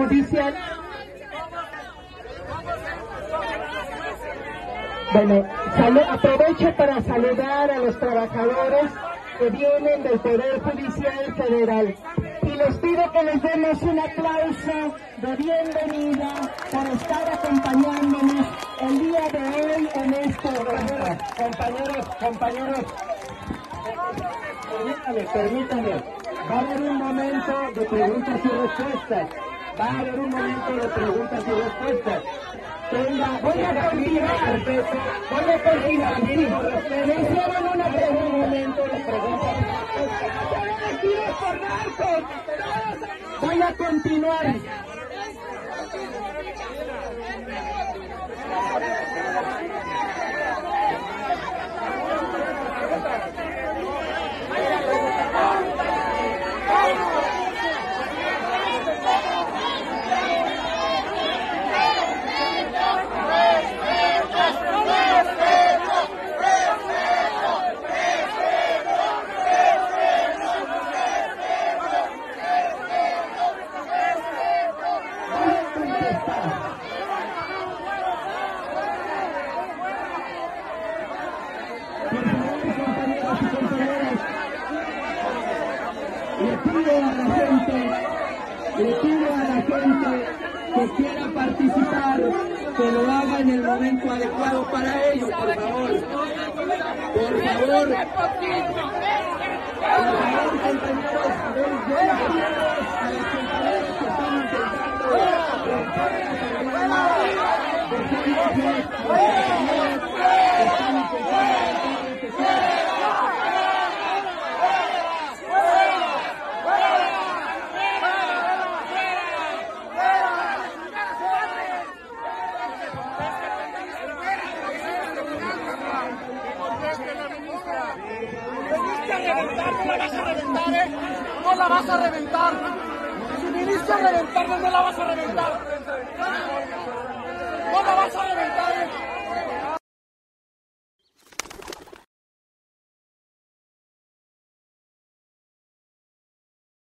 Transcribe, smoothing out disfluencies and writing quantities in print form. judicial. Bueno, aprovecho para saludar a los trabajadores que vienen del Poder Judicial Federal. Y les pido que les demos un aplauso de bienvenida por estar acompañándonos el día de hoy en este evento. Compañeros, permítanme, va a haber un momento de preguntas y respuestas. Venga, voy a continuar. Me hicieron una pregunta. Voy a continuar. Le pido a la gente que quiera participar, que lo haga en el momento adecuado para ello, por favor. Por favor, compañeros, a los compañeros que están intentando romper ¿Cómo la vas a reventar? Si me viniste a reventar, ¿dónde la vas a reventar? ¿Cómo la vas a reventar?